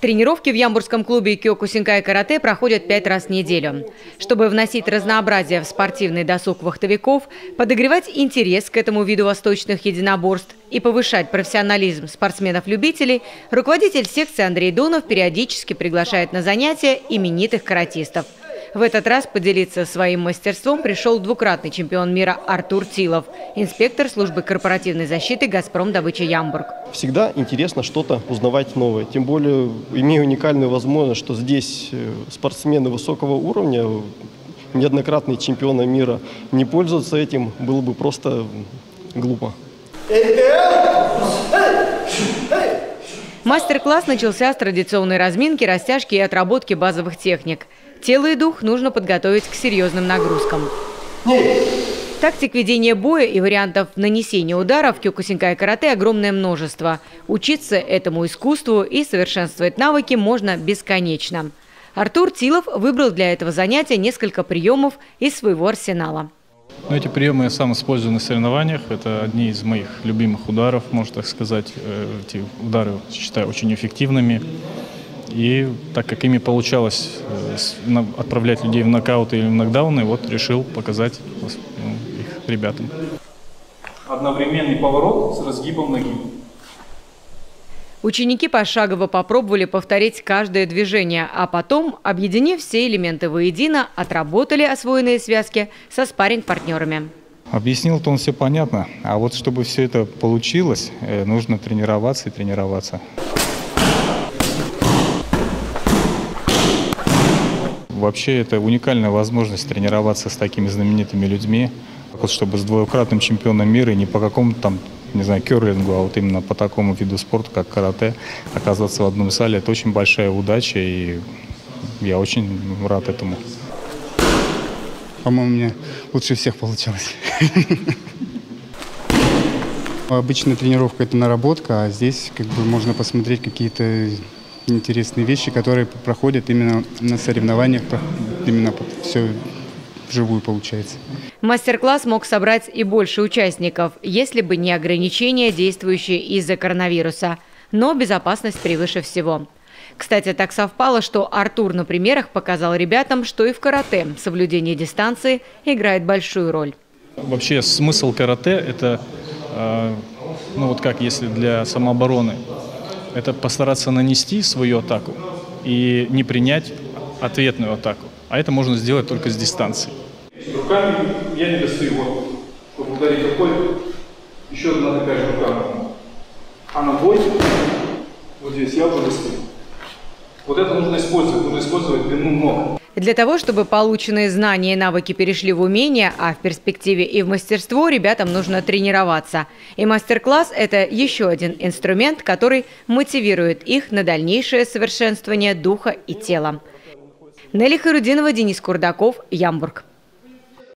Тренировки в ямбургском клубе «Кёкусинкай» карате проходят 5 раз в неделю. Чтобы вносить разнообразие в спортивный досуг вахтовиков, подогревать интерес к этому виду восточных единоборств и повышать профессионализм спортсменов-любителей, руководитель секции Андрей Донов периодически приглашает на занятия именитых каратистов. В этот раз поделиться своим мастерством пришел двукратный чемпион мира Артур Тилов, инспектор службы корпоративной защиты «Газпромдобыча Ямбург». Всегда интересно что-то узнавать новое, тем более имея уникальную возможность, что здесь спортсмены высокого уровня, неоднократные чемпионы мира, не пользоваться этим было бы просто глупо. Мастер-класс начался с традиционной разминки, растяжки и отработки базовых техник. Тело и дух нужно подготовить к серьезным нагрузкам. Тактик ведения боя и вариантов нанесения ударов в кёкусинкай карате огромное множество. Учиться этому искусству и совершенствовать навыки можно бесконечно. Артур Тилов выбрал для этого занятия несколько приемов из своего арсенала. Эти приемы я сам использую на соревнованиях. Это одни из моих любимых ударов, можно так сказать. Эти удары считаю очень эффективными. И так как ими получалось отправлять людей в нокауты или в нокдауны, вот решил показать их ребятам. Одновременный поворот с разгибом ноги. Ученики пошагово попробовали повторить каждое движение, а потом, объединив все элементы воедино, отработали освоенные связки со спарринг-партнерами. Объяснил-то он все понятно, а вот чтобы все это получилось, нужно тренироваться и тренироваться. Вообще это уникальная возможность тренироваться с такими знаменитыми людьми, вот чтобы с двукратным чемпионом мира и не по какому-то там, не знаю, керлингу, а вот именно по такому виду спорта, как карате, оказаться в одном зале – это очень большая удача, и я очень рад этому. По-моему, мне лучше всех получилось. Обычная тренировка – это наработка, а здесь как бы можно посмотреть какие-то интересные вещи, которые проходят именно на соревнованиях, именно все вживую получается. Мастер-класс мог собрать и больше участников, если бы не ограничения, действующие из-за коронавируса. Но безопасность превыше всего. Кстати, так совпало, что Артур на примерах показал ребятам, что и в карате соблюдение дистанции играет большую роль. Вообще смысл карате – это, ну вот как если для самообороны, это постараться нанести свою атаку и не принять ответную атаку. А это можно сделать только с дистанции. Руками я не достаю его. Чтобы ударить рукой, еще одна такая же рука. А на бой, вот здесь я уже достаю. Вот это нужно использовать длину ног. Для того, чтобы полученные знания и навыки перешли в умения, а в перспективе и в мастерство, ребятам нужно тренироваться. И мастер-класс – это еще один инструмент, который мотивирует их на дальнейшее совершенствование духа и тела. Неля Хайрутдинова, Денис Курдаков, Ямбург.